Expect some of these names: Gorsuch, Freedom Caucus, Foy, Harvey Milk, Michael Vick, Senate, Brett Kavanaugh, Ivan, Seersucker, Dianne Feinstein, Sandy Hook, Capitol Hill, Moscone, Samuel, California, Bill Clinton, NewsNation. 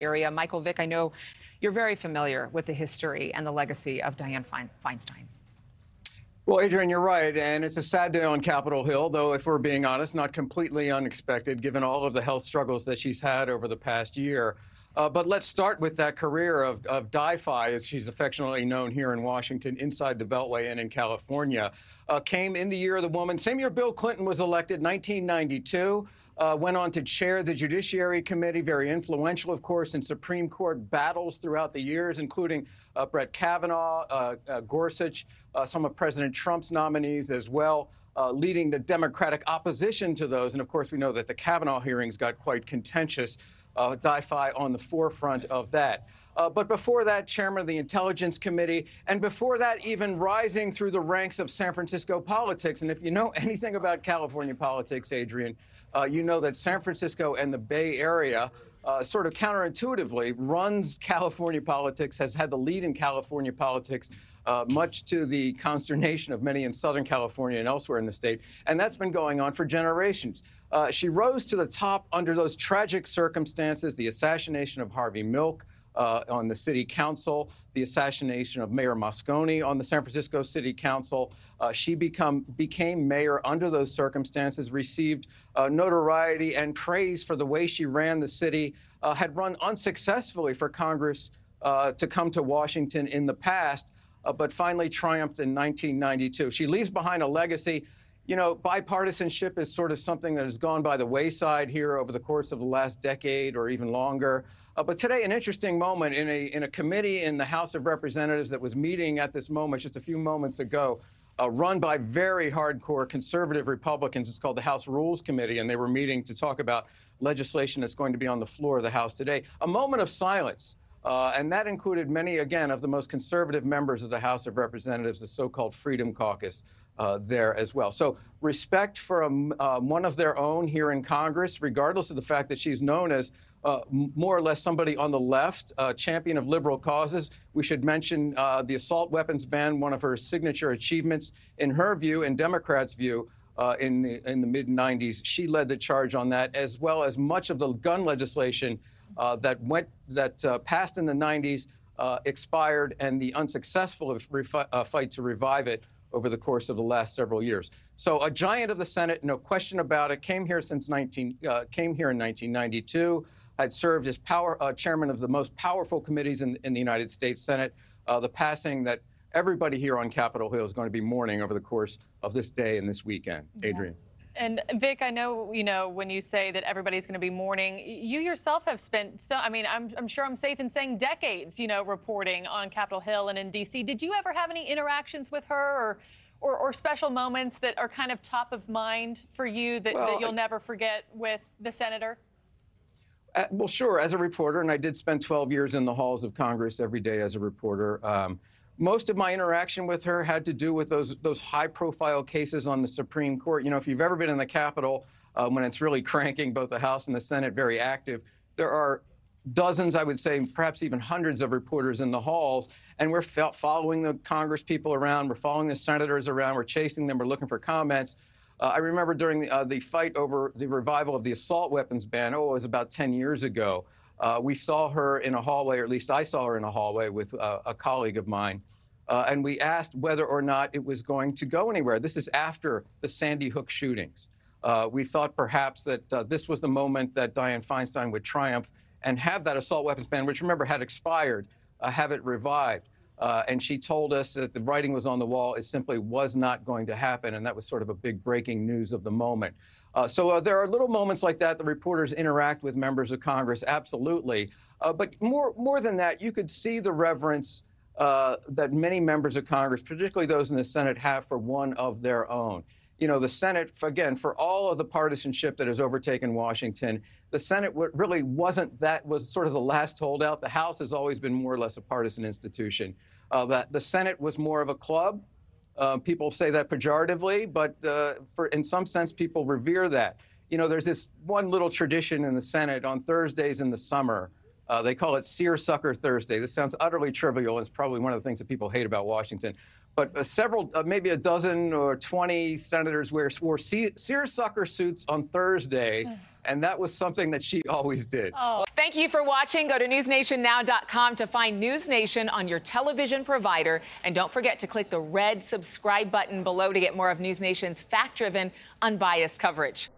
area. Michael Vick, I know you're very familiar with the history and the legacy of Dianne Feinstein. Well, Adrian, you're right, and it's a sad day on Capitol Hill, though, if we're being honest, not completely unexpected, given all of the health struggles that she's had over the past year. But let's start with that career of Di-Fi, as she's affectionately known here in Washington, inside the Beltway and in California. Came in the year of the woman, same year Bill Clinton was elected, 1992. Went on to chair the Judiciary Committee, very influential, of course, in Supreme Court battles throughout the years, including Brett Kavanaugh, Gorsuch, some of President Trump's nominees as well, leading the Democratic opposition to those. And, of course, we know that the Kavanaugh hearings got quite contentious, Di-Fi on the forefront of that. But before that, chairman of the Intelligence Committee, and before that, even rising through the ranks of San Francisco politics. And if you know anything about California politics, Adrian, you know that San Francisco and the Bay Area, sort of counterintuitively, runs California politics, has had the lead in California politics, much to the consternation of many in Southern California and elsewhere in the state. And that's been going on for generations. She rose to the top under those tragic circumstances, the assassination of Harvey Milk, on the city council, the assassination of Mayor Moscone on the San Francisco City Council. She became mayor under those circumstances, received notoriety and praise for the way she ran the city, had run unsuccessfully for Congress to come to Washington in the past, but finally triumphed in 1992. She leaves behind a legacy. You know, bipartisanship is sort of something that has gone by the wayside here over the course of the last decade or even longer. But today, an interesting moment in a committee in the House of Representatives that was meeting at this moment just a few moments ago, run by very hardcore conservative Republicans. It's called the House Rules Committee, and they were meeting to talk about legislation that's going to be on the floor of the House today. A moment of silence. And that included many, again, of the most conservative members of the House of Representatives, the so-called Freedom Caucus there as well. So respect for one of their own here in Congress, regardless of the fact that she's known as more or less somebody on the left, champion of liberal causes. We should mention the assault weapons ban, one of her signature achievements in her view and Democrats' view. In the mid-90s, she led the charge on that, as well as much of the gun legislation that passed in the 90s, expired, and the unsuccessful fight to revive it over the course of the last several years. So a giant of the Senate, no question about it. Came here since came here in 1992. Had served as chairman of the most powerful committees in the United States Senate. The passing that everybody here on Capitol Hill is going to be mourning over the course of this day and this weekend. Adrian. Yeah. And Vic, I know, you know, when you say that everybody's going to be mourning, you yourself have spent, so I mean, I'm sure I'm safe in saying decades, you know, reporting on Capitol Hill and in D.C. Did you ever have any interactions with her or special moments that are kind of top of mind for you that you'll never forget with the senator? Well, sure. As a reporter, and I did spend 12 years in the halls of Congress every day as a reporter. Most of my interaction with her had to do with those high-profile cases on the Supreme Court. You know, if you've ever been in the Capitol when it's really cranking, both the House and the Senate, very active, there are dozens, I would say, perhaps even hundreds of reporters in the halls, and we're following the Congress people around, we're following the senators around, we're chasing them, we're looking for comments. I remember during the fight over the revival of the assault weapons ban, it was about 10 years ago. We saw her in a hallway, or at least I saw her in a hallway with a colleague of mine, and we asked whether or not it was going to go anywhere. This is after the Sandy Hook shootings. We thought perhaps that this was the moment that Dianne Feinstein would triumph and have that assault weapons ban, which, remember, had expired, have it revived. And she told us that the writing was on the wall. It simply was not going to happen, and that was sort of a big breaking news of the moment. So there are little moments like that. The reporters interact with members of Congress, absolutely. But more than that, you could see the reverence that many members of Congress, particularly those in the Senate, have for one of their own. You know, the Senate, again, for all of the partisanship that has overtaken Washington, the Senate really wasn't that, was sort of the last holdout. The House has always been more or less a partisan institution. The Senate was more of a club. People say that pejoratively, but in some sense, people revere that. You know, there's this one little tradition in the Senate on Thursdays in the summer. They call it Seersucker Thursday. This sounds utterly trivial. It's probably one of the things that people hate about Washington. But maybe a dozen or 20 senators wore seersucker suits on Thursday And that was something that she always did. Oh. Thank you for watching. Go to newsnationnow.com to find NewsNation on your television provider. And don't forget to click the red subscribe button below to get more of NewsNation's fact-driven, unbiased coverage.